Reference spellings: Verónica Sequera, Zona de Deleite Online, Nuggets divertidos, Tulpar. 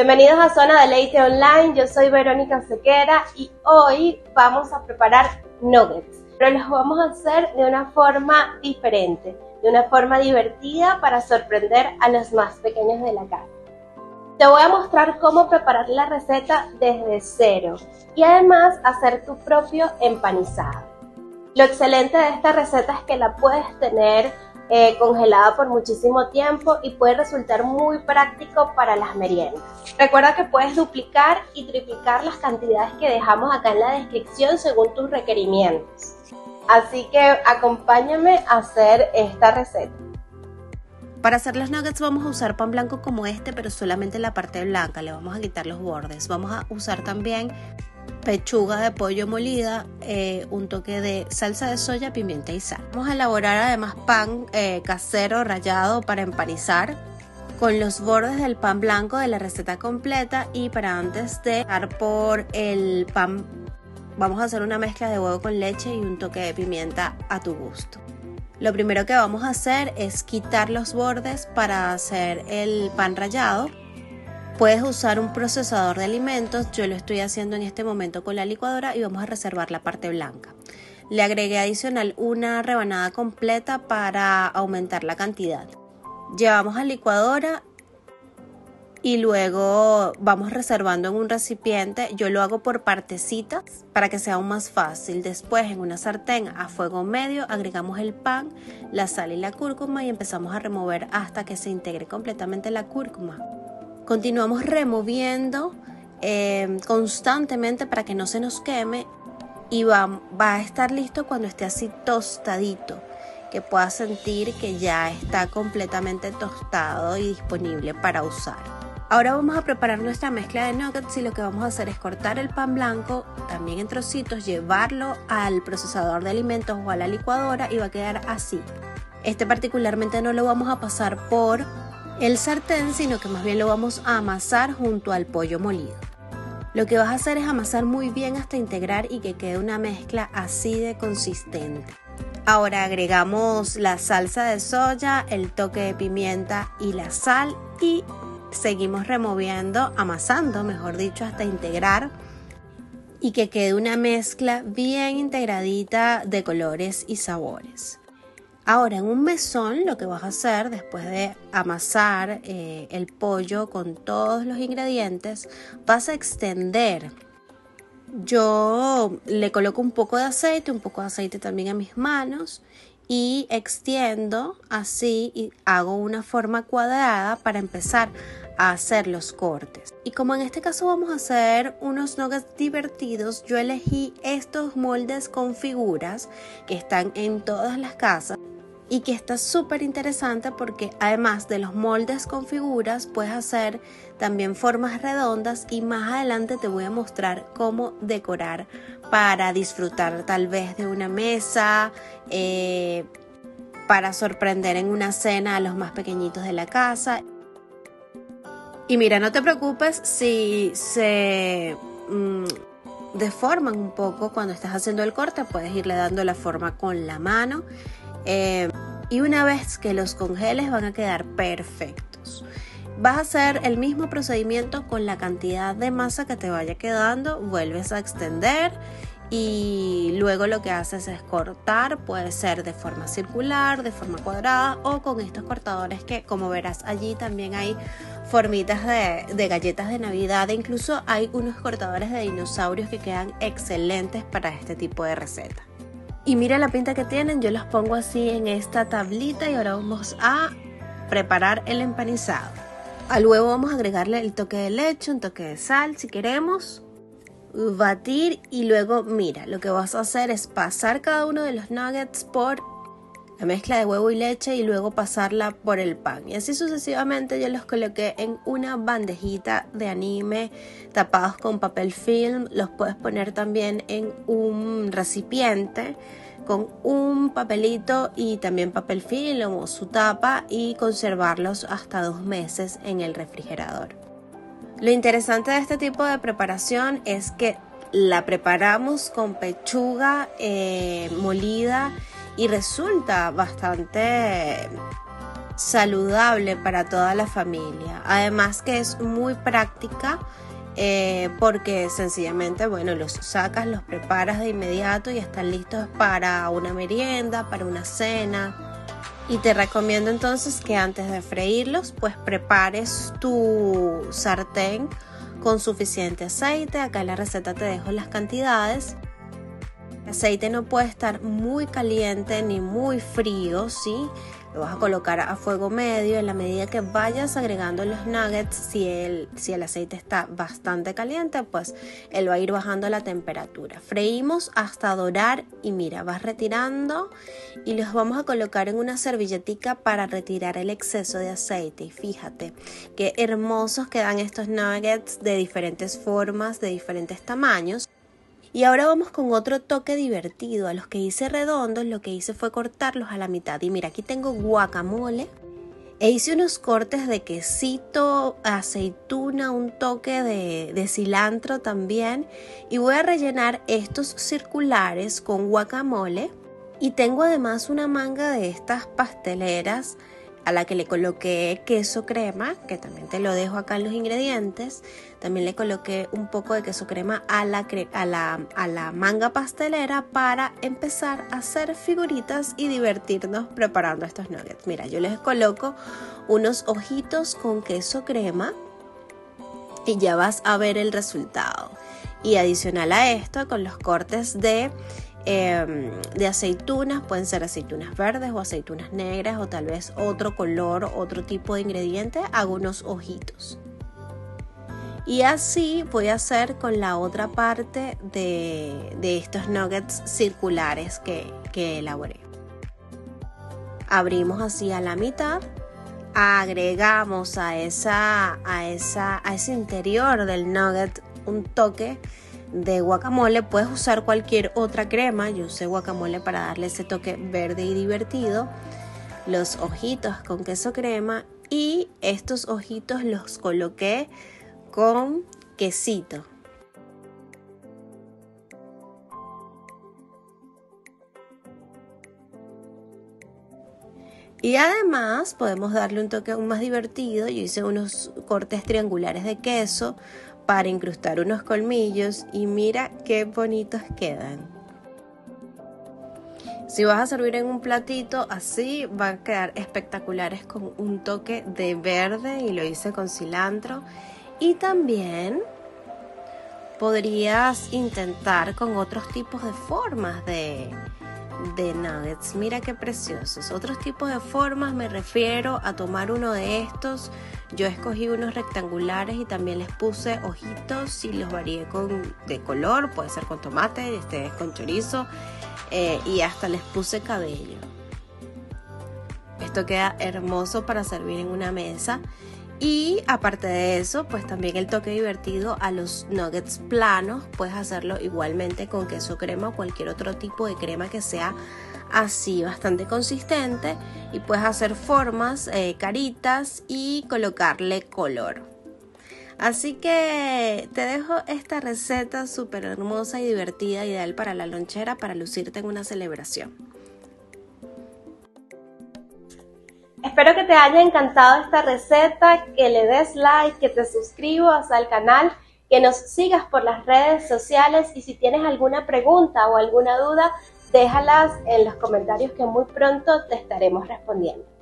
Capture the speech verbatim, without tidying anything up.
Bienvenidos a Zona de Deleite Online, yo soy Verónica Sequera y hoy vamos a preparar nuggets, pero los vamos a hacer de una forma diferente, de una forma divertida para sorprender a los más pequeños de la casa. Te voy a mostrar cómo preparar la receta desde cero y además hacer tu propio empanizado. Lo excelente de esta receta es que la puedes tener eh, congelada por muchísimo tiempo y puede resultar muy práctico para las meriendas. Recuerda que puedes duplicar y triplicar las cantidades que dejamos acá en la descripción según tus requerimientos. Así que acompáñame a hacer esta receta. Para hacer los nuggets vamos a usar pan blanco como este, pero solamente la parte blanca, le vamos a quitar los bordes. Vamos a usar también pechuga de pollo molida, eh, un toque de salsa de soya, pimienta y sal. Vamos a elaborar además pan eh, casero rallado para empanizar con los bordes del pan blanco de la receta completa, y para antes de pasar por el pan vamos a hacer una mezcla de huevo con leche y un toque de pimienta a tu gusto. Lo primero que vamos a hacer es quitar los bordes para hacer el pan rallado. Puedes usar un procesador de alimentos, yo lo estoy haciendo en este momento con la licuadora y vamos a reservar la parte blanca. Le agregué adicional una rebanada completa para aumentar la cantidad. Llevamos a la licuadora y luego vamos reservando en un recipiente. Yo lo hago por partecitas para que sea aún más fácil. Después, en una sartén a fuego medio, agregamos el pan, la sal y la cúrcuma y empezamos a remover hasta que se integre completamente la cúrcuma. Continuamos removiendo eh, constantemente para que no se nos queme, y va, va a estar listo cuando esté así tostadito, que puedas sentir que ya está completamente tostado y disponible para usar. Ahora vamos a preparar nuestra mezcla de nuggets y lo que vamos a hacer es cortar el pan blanco también en trocitos, llevarlo al procesador de alimentos o a la licuadora y va a quedar así. Este particularmente no lo vamos a pasar por el sartén, sino que más bien lo vamos a amasar junto al pollo molido. Lo que vas a hacer es amasar muy bien hasta integrar y que quede una mezcla así de consistente. Ahora agregamos la salsa de soya, el toque de pimienta y la sal y seguimos removiendo, amasando mejor dicho, hasta integrar y que quede una mezcla bien integradita de colores y sabores. Ahora en un mesón lo que vas a hacer después de amasar eh, el pollo con todos los ingredientes, vas a extender. Yo le coloco un poco de aceite, un poco de aceite también a mis manos, y extiendo así y hago una forma cuadrada para empezar a hacer los cortes. Y como en este caso vamos a hacer unos nuggets divertidos, yo elegí estos moldes con figuras que están en todas las casas y que está súper interesante porque además de los moldes con figuras puedes hacer también formas redondas, y más adelante te voy a mostrar cómo decorar para disfrutar tal vez de una mesa, eh, para sorprender en una cena a los más pequeñitos de la casa. Y mira, no te preocupes si se mmm, deforman un poco cuando estás haciendo el corte, puedes irle dando la forma con la mano. Eh, y una vez que los congeles van a quedar perfectos. Vas a hacer el mismo procedimiento con la cantidad de masa que te vaya quedando, vuelves a extender y luego lo que haces es cortar, puede ser de forma circular, de forma cuadrada o con estos cortadores que, como verás allí, también hay formitas de, de galletas de Navidad, e incluso hay unos cortadores de dinosaurios que quedan excelentes para este tipo de receta. Y mira la pinta que tienen, yo los pongo así en esta tablita y ahora vamos a preparar el empanizado. Al huevo vamos a agregarle el toque de leche, un toque de sal si queremos, batir y luego mira, lo que vas a hacer es pasar cada uno de los nuggets por la mezcla de huevo y leche y luego pasarla por el pan. Y así sucesivamente. Yo los coloqué en una bandejita de anime tapados con papel film. Los puedes poner también en un recipiente con un papelito y también papel film o su tapa y conservarlos hasta dos meses en el refrigerador. Lo interesante de este tipo de preparación es que la preparamos con pechuga eh, molida. Y resulta bastante saludable para toda la familia. Además que es muy práctica eh, porque sencillamente, bueno, los sacas, los preparas de inmediato y están listos para una merienda, para una cena. Y te recomiendo entonces que antes de freírlos, pues prepares tu sartén con suficiente aceite. Acá en la receta te dejo las cantidades. El aceite no puede estar muy caliente ni muy frío, ¿sí? Lo vas a colocar a fuego medio. En la medida que vayas agregando los nuggets, si el, si el aceite está bastante caliente, pues él va a ir bajando la temperatura. Freímos hasta dorar y mira, vas retirando y los vamos a colocar en una servilletica para retirar el exceso de aceite. Y fíjate qué hermosos quedan estos nuggets de diferentes formas, de diferentes tamaños. Y ahora vamos con otro toque divertido. A los que hice redondos, lo que hice fue cortarlos a la mitad. Y mira, aquí tengo guacamole. E hice unos cortes de quesito, aceituna, un toque de, de cilantro también. Y voy a rellenar estos circulares con guacamole. Y tengo además una manga de estas pasteleras a la que le coloqué queso crema, que también te lo dejo acá en los ingredientes. También le coloqué un poco de queso crema a la, cre- a la, a la manga pastelera para empezar a hacer figuritas y divertirnos preparando estos nuggets. Mira, yo les coloco unos ojitos con queso crema y ya vas a ver el resultado. Y adicional a esto, con los cortes de... Eh, de aceitunas, pueden ser aceitunas verdes o aceitunas negras o tal vez otro color, otro tipo de ingrediente, hago unos ojitos. Y así voy a hacer con la otra parte de, de estos nuggets circulares que, que elaboré. Abrimos así a la mitad, agregamos a, esa, a, esa, a ese interior del nugget un toque de guacamole. Puedes usar cualquier otra crema, yo usé guacamole para darle ese toque verde y divertido. Los ojitos con queso crema y estos ojitos los coloqué con quesito. Y además podemos darle un toque aún más divertido. Yo hice unos cortes triangulares de queso para incrustar unos colmillos y mira qué bonitos quedan. Si vas a servir en un platito así, van a quedar espectaculares con un toque de verde y lo hice con cilantro. Y también podrías intentar con otros tipos de formas de, de nuggets. Mira qué preciosos. Otros tipos de formas, me refiero a tomar uno de estos. Yo escogí unos rectangulares y también les puse ojitos y los varié con, de color, puede ser con tomate, este es con chorizo, eh, y hasta les puse cabello. Esto queda hermoso para servir en una mesa. Y aparte de eso, pues también el toque divertido a los nuggets planos, puedes hacerlo igualmente con queso crema o cualquier otro tipo de crema que sea así bastante consistente, y puedes hacer formas, eh, caritas y colocarle color. Así que te dejo esta receta súper hermosa y divertida, ideal para la lonchera, para lucirte en una celebración. Espero que te haya encantado esta receta, que le des like, que te suscribas al canal, que nos sigas por las redes sociales, y si tienes alguna pregunta o alguna duda, déjalas en los comentarios que muy pronto te estaremos respondiendo.